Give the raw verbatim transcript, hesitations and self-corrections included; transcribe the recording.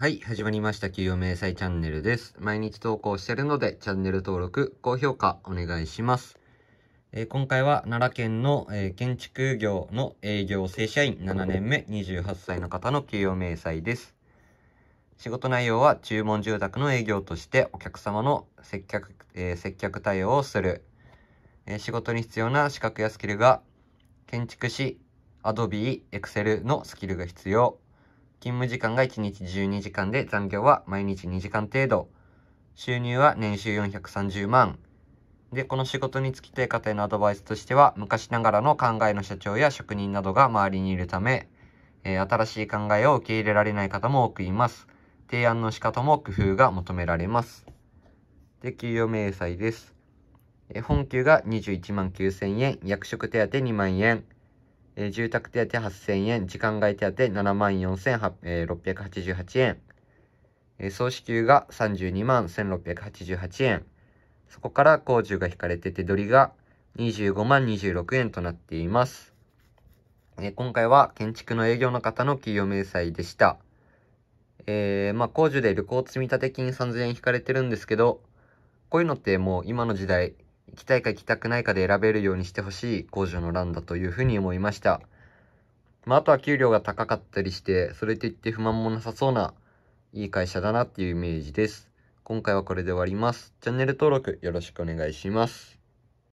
はい、始まりました給与明細チャンネルです。毎日投稿してるのでチャンネル登録高評価お願いします。えー、今回は奈良県の、えー、建築業の営業正社員ななねんめにじゅうはっさいの方の給与明細です。仕事内容は注文住宅の営業としてお客様の接客、えー、接客対応をする、えー、仕事に必要な資格やスキルが建築士、アドビー、エクセルのスキルが必要。勤務時間がいちにちじゅうにじかんで残業は毎日にじかん程度。収入は年収よんひゃくさんじゅうまん。で、この仕事につき定価へのアドバイスとしては、昔ながらの考えの社長や職人などが周りにいるため、えー、新しい考えを受け入れられない方も多くいます。提案の仕方も工夫が求められます。で、給与明細です。えー、本給がにじゅういちまんきゅうせんえん、役職手当にまんえん。え住宅手当はっせんえん、時間外手当ななまんよんせんろっぴゃくはちじゅうはちえん、え総支給がさんじゅうにまんせんろっぴゃくはちじゅうはちえん、そこから控除が引かれて手取りがにじゅうごまんにじゅうろくえんとなっています。え今回は建築の営業の方の給与明細でした。えー、まあ控除で旅行積立金さんぜんえん引かれてるんですけど、こういうのってもう今の時代行きたいか行きたくないかで選べるようにしてほしい控除の欄だというふうに思いました。まあ、あとは給料が高かったりしてそれといって不満もなさそうないい会社だなっていうイメージです。今回はこれで終わります。チャンネル登録よろしくお願いします。